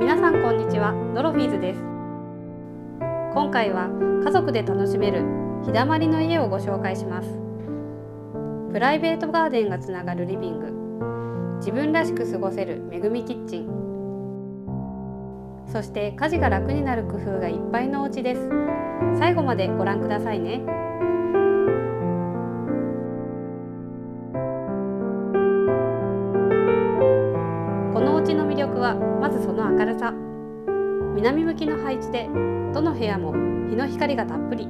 皆さんこんにちは、ドロフィーズです。今回は家族で楽しめる日だまりの家をご紹介します。プライベートガーデンがつながるリビング、自分らしく過ごせるめぐみキッチン、そして家事が楽になる工夫がいっぱいのお家です。最後までご覧くださいね。まずその明るさ、南向きの配置でどの部屋も日の光がたっぷり、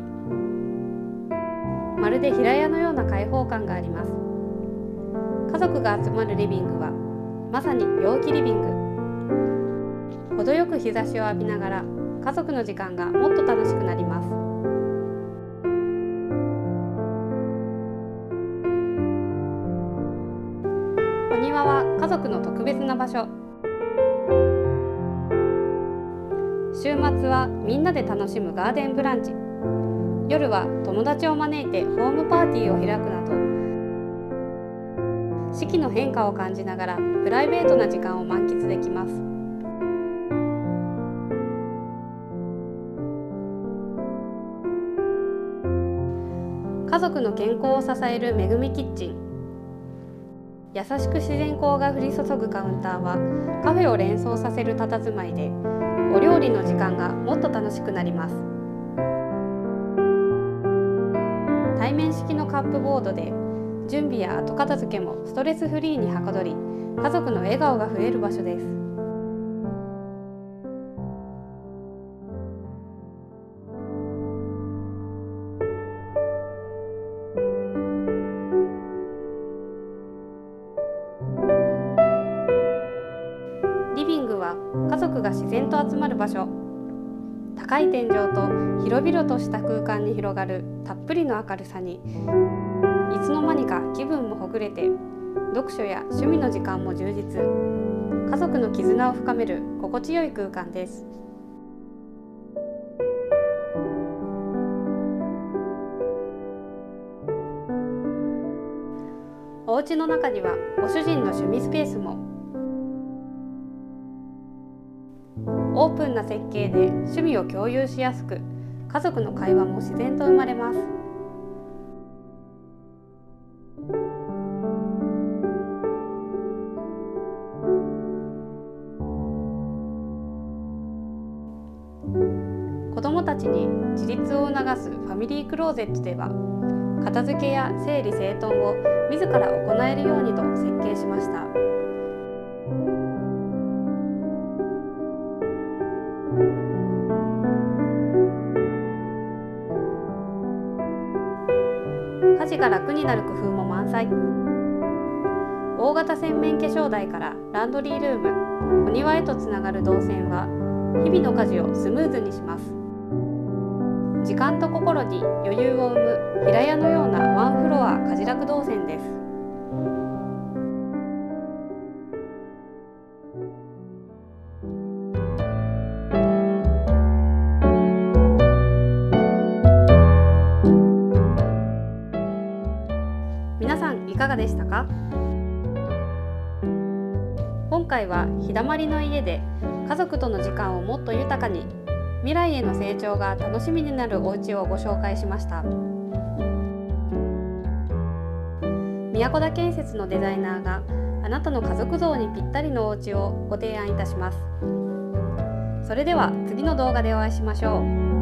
まるで平屋のような開放感があります。家族が集まるリビングはまさに陽気リビング。程よく日差しを浴びながら家族の時間がもっと楽しくなります。お庭は家族の特別な場所。週末はみんなで楽しむガーデンブランチ、夜は友達を招いてホームパーティーを開くなど、四季の変化を感じながらプライベートな時間を満喫できます。家族の健康を支えるめぐみキッチン、優しく自然光が降り注ぐカウンターはカフェを連想させる佇まいで、お料理の時間がもっと楽しくなります。対面式のカップボードで準備や後片付けもストレスフリーにはかどり、家族の笑顔が増える場所です。リビングは家族が自然と集まる場所。高い天井と広々とした空間に広がるたっぷりの明るさに、いつの間にか気分もほぐれて、読書や趣味の時間も充実。家族の絆を深める心地よい空間です。お家の中にはご主人の趣味スペースも。オープンな設計で趣味を共有しやすく、家族の会話も自然と生まれます。子どもたちに自立を促すファミリークローゼットでは、片付けや整理整頓を自ら行えるようにと設計しました。家事が楽になる工夫も満載。大型洗面化粧台からランドリールーム、お庭へとつながる動線は日々の家事をスムーズにします。時間と心に余裕を生む平屋のようなワンフロア家事楽動線です。皆さんいかがでしたか？今回は日だまりの家で家族との時間をもっと豊かに、未来への成長が楽しみになるお家をご紹介しました。宮古田建設のデザイナーがあなたの家族像にぴったりのお家をご提案いたします。それでは次の動画でお会いしましょう。